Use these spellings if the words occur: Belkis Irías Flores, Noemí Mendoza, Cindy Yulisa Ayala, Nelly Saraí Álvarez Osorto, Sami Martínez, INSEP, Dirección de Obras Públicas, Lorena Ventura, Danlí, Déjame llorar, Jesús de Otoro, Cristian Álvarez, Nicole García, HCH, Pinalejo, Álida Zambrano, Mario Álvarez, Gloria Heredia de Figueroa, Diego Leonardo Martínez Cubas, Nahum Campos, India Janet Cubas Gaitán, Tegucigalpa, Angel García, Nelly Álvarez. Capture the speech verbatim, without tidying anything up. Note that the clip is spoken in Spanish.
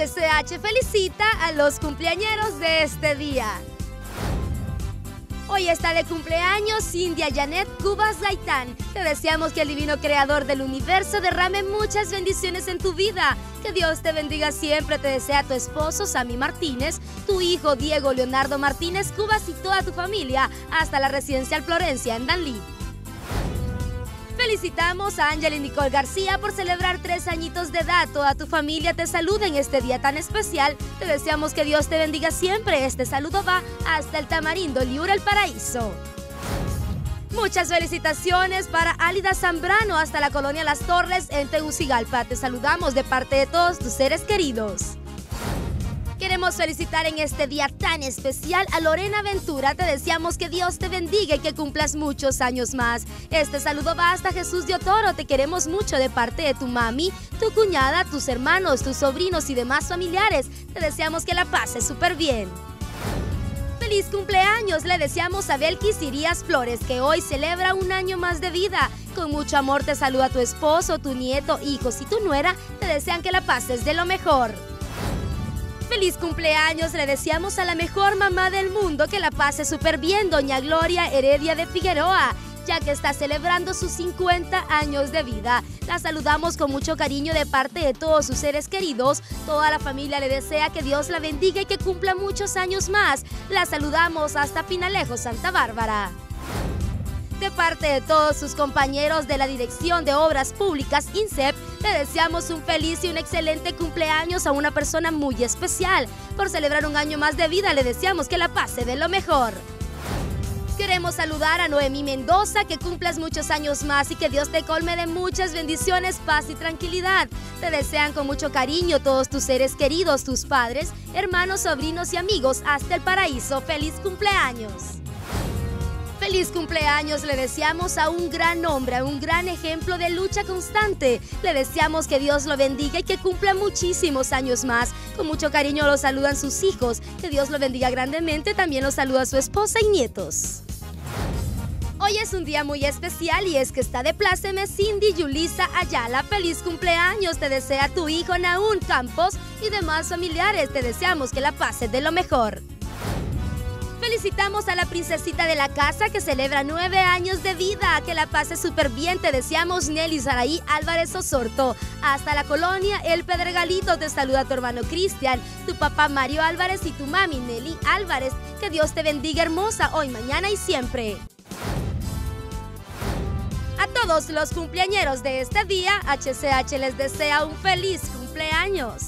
H C H felicita a los cumpleañeros de este día. Hoy está de cumpleaños India Janet Cubas Gaitán. Te deseamos que el divino creador del universo derrame muchas bendiciones en tu vida. Que Dios te bendiga siempre. Te desea tu esposo Sami Martínez, tu hijo Diego Leonardo Martínez Cubas y toda tu familia hasta la residencial Florencia en Danlí. Felicitamos a Angel y Nicole García por celebrar tres añitos de edad. Toda tu familia te saluda en este día tan especial. Te deseamos que Dios te bendiga siempre. Este saludo va hasta el Tamarindo Liura el Paraíso. Muchas felicitaciones para Álida Zambrano hasta la colonia Las Torres en Tegucigalpa. Te saludamos de parte de todos tus seres queridos. Queremos felicitar en este día tan especial a Lorena Ventura. Te deseamos que Dios te bendiga y que cumplas muchos años más. Este saludo va hasta Jesús de Otoro. Te queremos mucho de parte de tu mami, tu cuñada, tus hermanos, tus sobrinos y demás familiares. Te deseamos que la pases súper bien. ¡Feliz cumpleaños! Le deseamos a Belkis Irías Flores, que hoy celebra un año más de vida. Con mucho amor te saluda tu esposo, tu nieto, hijos y tu nuera. Te desean que la pases de lo mejor. ¡Feliz cumpleaños! Le deseamos a la mejor mamá del mundo que la pase súper bien, doña Gloria Heredia de Figueroa, ya que está celebrando sus cincuenta años de vida. La saludamos con mucho cariño de parte de todos sus seres queridos. Toda la familia le desea que Dios la bendiga y que cumpla muchos años más. La saludamos hasta Pinalejo, Santa Bárbara. De parte de todos sus compañeros de la Dirección de Obras Públicas, INSEP, le deseamos un feliz y un excelente cumpleaños a una persona muy especial. Por celebrar un año más de vida, le deseamos que la pase de lo mejor. Queremos saludar a Noemí Mendoza, que cumplas muchos años más y que Dios te colme de muchas bendiciones, paz y tranquilidad. Te desean con mucho cariño todos tus seres queridos, tus padres, hermanos, sobrinos y amigos hasta el paraíso. ¡Feliz cumpleaños! Feliz cumpleaños le deseamos a un gran hombre, a un gran ejemplo de lucha constante. Le deseamos que Dios lo bendiga y que cumpla muchísimos años más. Con mucho cariño lo saludan sus hijos. Que Dios lo bendiga grandemente. También lo saluda su esposa y nietos. Hoy es un día muy especial y es que está de pláceme Cindy Yulisa Ayala. ¡Feliz cumpleaños! Te desea tu hijo Nahum Campos y demás familiares. Te deseamos que la pases de lo mejor. Felicitamos a la princesita de la casa que celebra nueve años de vida. Que la pase súper bien. Te deseamos Nelly Saraí Álvarez Osorto. Hasta la colonia El Pedregalito te saluda tu hermano Cristian, tu papá Mario Álvarez y tu mami Nelly Álvarez. Que Dios te bendiga hermosa hoy, mañana y siempre. A todos los cumpleañeros de este día, H C H les desea un feliz cumpleaños.